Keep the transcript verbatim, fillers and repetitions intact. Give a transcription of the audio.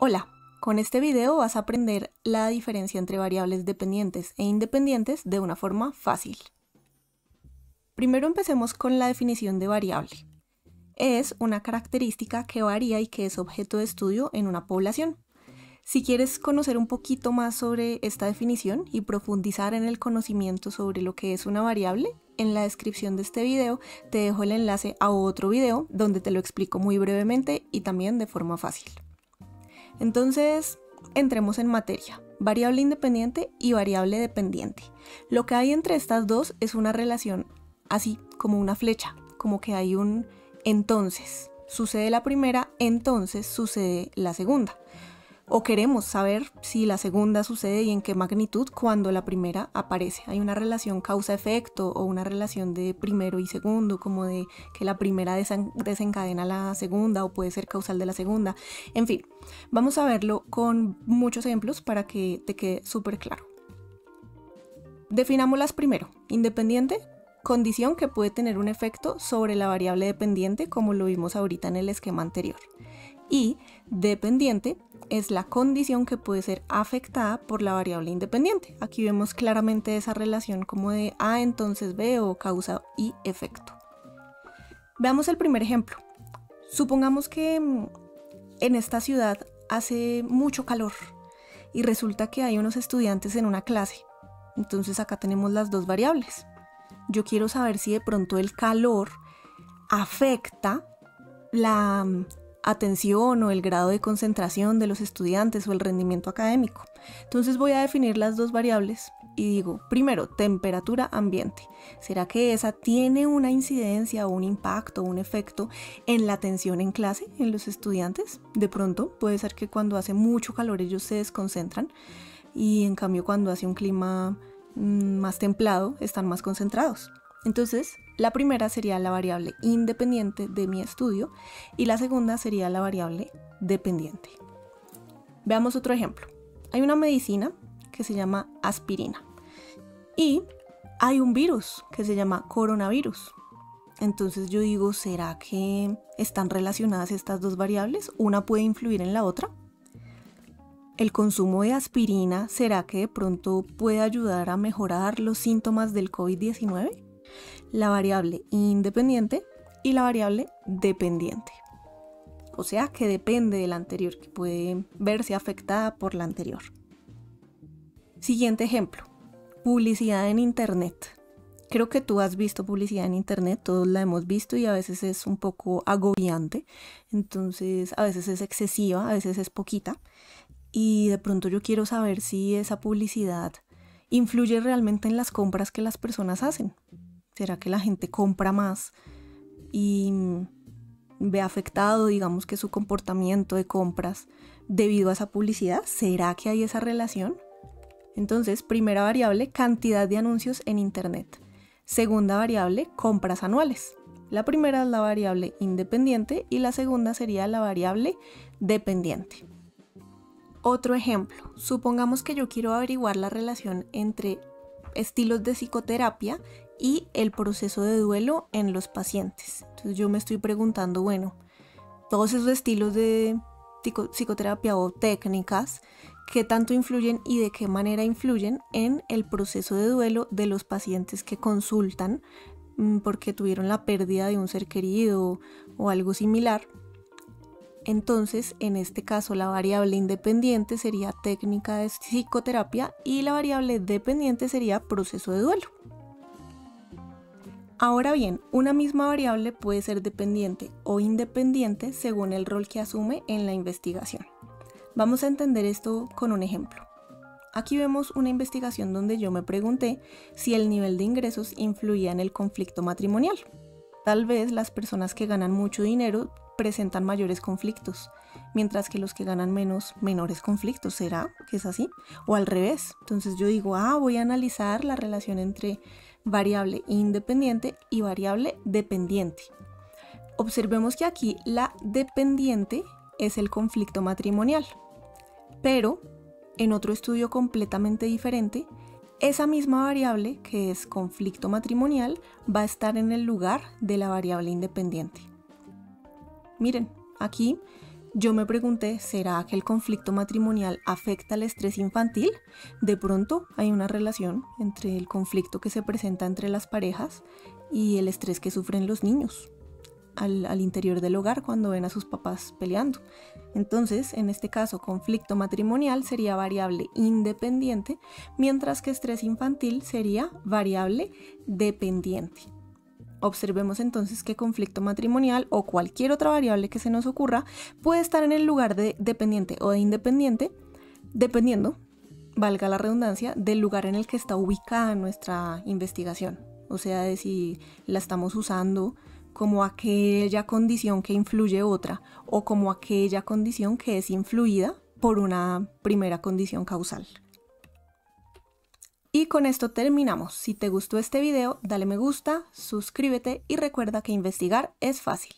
Hola, con este video vas a aprender la diferencia entre variables dependientes e independientes de una forma fácil. Primero empecemos con la definición de variable. Es una característica que varía y que es objeto de estudio en una población. Si quieres conocer un poquito más sobre esta definición y profundizar en el conocimiento sobre lo que es una variable, en la descripción de este video te dejo el enlace a otro video donde te lo explico muy brevemente y también de forma fácil. Entonces, entremos en materia. Variable independiente y variable dependiente. Lo que hay entre estas dos es una relación así, como una flecha, como que hay un entonces. Sucede la primera, entonces sucede la segunda. O queremos saber si la segunda sucede y en qué magnitud cuando la primera aparece. Hay una relación causa-efecto o una relación de primero y segundo, como de que la primera desen- desencadena la segunda o puede ser causal de la segunda. En fin, vamos a verlo con muchos ejemplos para que te quede súper claro. Definámoslas primero. Independiente, condición que puede tener un efecto sobre la variable dependiente, como lo vimos ahorita en el esquema anterior. Y dependiente, es la condición que puede ser afectada por la variable independiente. Aquí vemos claramente esa relación como de A entonces B o causa y efecto. Veamos el primer ejemplo. Supongamos que en esta ciudad hace mucho calor y resulta que hay unos estudiantes en una clase. Entonces acá tenemos las dos variables. Yo quiero saber si de pronto el calor afecta la atención o el grado de concentración de los estudiantes o el rendimiento académico. Entonces voy a definir las dos variables y digo, primero, temperatura ambiente. ¿Será que esa tiene una incidencia o un impacto o un efecto en la atención en clase, en los estudiantes? De pronto, puede ser que cuando hace mucho calor ellos se desconcentran y en cambio cuando hace un clima más templado están más concentrados. Entonces, la primera sería la variable independiente de mi estudio y la segunda sería la variable dependiente. Veamos otro ejemplo. Hay una medicina que se llama aspirina y hay un virus que se llama coronavirus. Entonces yo digo, ¿será que están relacionadas estas dos variables? ¿Una puede influir en la otra? ¿El consumo de aspirina será que de pronto puede ayudar a mejorar los síntomas del COVID diecinueve? La variable independiente y la variable dependiente. O sea que depende de la anterior, que puede verse afectada por la anterior. Siguiente ejemplo, publicidad en internet. Creo que tú has visto publicidad en internet, todos la hemos visto y a veces es un poco agobiante, entonces a veces es excesiva, a veces es poquita y de pronto yo quiero saber si esa publicidad influye realmente en las compras que las personas hacen. ¿Será que la gente compra más y ve afectado, digamos, que su comportamiento de compras debido a esa publicidad? ¿Será que hay esa relación? Entonces, primera variable, cantidad de anuncios en internet. Segunda variable, compras anuales. La primera es la variable independiente y la segunda sería la variable dependiente. Otro ejemplo, supongamos que yo quiero averiguar la relación entre estilos de psicoterapia y el proceso de duelo en los pacientes. Entonces yo me estoy preguntando, bueno, todos esos estilos de psicoterapia o técnicas, ¿qué tanto influyen y de qué manera influyen en el proceso de duelo de los pacientes que consultan porque tuvieron la pérdida de un ser querido o algo similar? Entonces, en este caso, la variable independiente sería técnica de psicoterapia y la variable dependiente sería proceso de duelo. Ahora bien, una misma variable puede ser dependiente o independiente según el rol que asume en la investigación. Vamos a entender esto con un ejemplo. Aquí vemos una investigación donde yo me pregunté si el nivel de ingresos influía en el conflicto matrimonial. Tal vez las personas que ganan mucho dinero presentan mayores conflictos, mientras que los que ganan menos, menores conflictos. ¿Será que es así? O al revés. Entonces yo digo, ah, voy a analizar la relación entre variable independiente y variable dependiente. Observemos que aquí la dependiente es el conflicto matrimonial, pero en otro estudio completamente diferente, esa misma variable, que es conflicto matrimonial, va a estar en el lugar de la variable independiente. Miren, aquí Yo me pregunté, ¿será que el conflicto matrimonial afecta al estrés infantil? De pronto hay una relación entre el conflicto que se presenta entre las parejas y el estrés que sufren los niños al, al interior del hogar cuando ven a sus papás peleando. Entonces, en este caso, conflicto matrimonial sería variable independiente, mientras que estrés infantil sería variable dependiente. Observemos entonces que conflicto matrimonial o cualquier otra variable que se nos ocurra puede estar en el lugar de dependiente o de independiente, dependiendo, valga la redundancia, del lugar en el que está ubicada nuestra investigación. O sea, de si la estamos usando como aquella condición que influye otra o como aquella condición que es influida por una primera condición causal. Y con esto terminamos. Si te gustó este video, dale me gusta, suscríbete y recuerda que investigar es fácil.